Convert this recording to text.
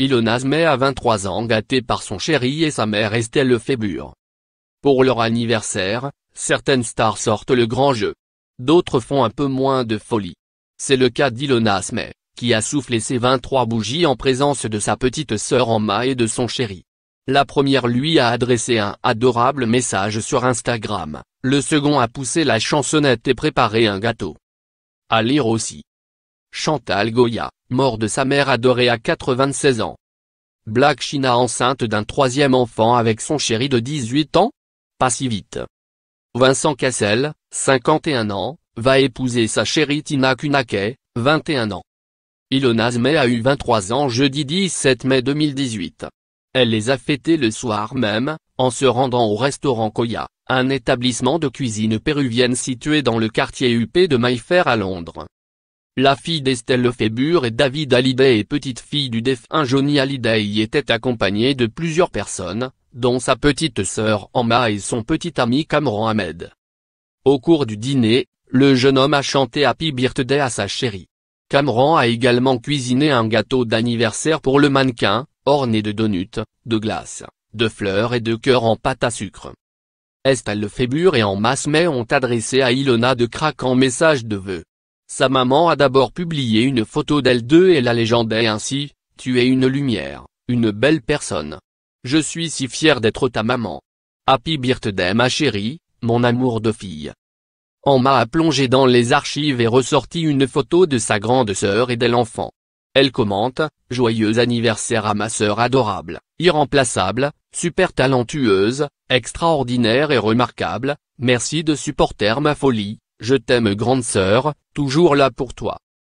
Ilona Smet a 23 ans, gâtée par son chéri et sa mère Estelle Lefébure. Pour leur anniversaire, certaines stars sortent le grand jeu. D'autres font un peu moins de folie. C'est le cas d'Ilona Smet, qui a soufflé ses 23 bougies en présence de sa petite sœur Emma et de son chéri. La première lui a adressé un adorable message sur Instagram, le second a poussé la chansonnette et préparé un gâteau. À lire aussi. Chantal Goya, mort de sa mère adorée à 96 ans. Black China enceinte d'un troisième enfant avec son chéri de 18 ans? Pas si vite. Vincent Cassel, 51 ans, va épouser sa chérie Tina Kunake, 21 ans. Ilona Smet a eu 23 ans jeudi 17 mai 2018. Elle les a fêtés le soir même, en se rendant au restaurant Goya, un établissement de cuisine péruvienne situé dans le quartier huppé de Maïfair à Londres. La fille d'Estelle Lefébure et David Hallyday et petite-fille du défunt Johnny Hallyday y était accompagnée de plusieurs personnes, dont sa petite sœur Emma et son petit ami Cameron Ahmed. Au cours du dîner, le jeune homme a chanté Happy Birthday à sa chérie. Cameron a également cuisiné un gâteau d'anniversaire pour le mannequin, orné de donuts, de glace, de fleurs et de cœurs en pâte à sucre. Estelle Lefébure et Emma Smet ont adressé à Ilona de craquants messages de vœux. Sa maman a d'abord publié une photo d'elles deux et la légendait ainsi, « Tu es une lumière, une belle personne. Je suis si fière d'être ta maman. Happy birthday ma chérie, mon amour de fille. » Emma a plongé dans les archives et ressorti une photo de sa grande sœur et de l'enfant. Elle commente, « Joyeux anniversaire à ma sœur adorable, irremplaçable, super talentueuse, extraordinaire et remarquable, merci de supporter ma folie. Je t'aime grande sœur, toujours là pour toi. »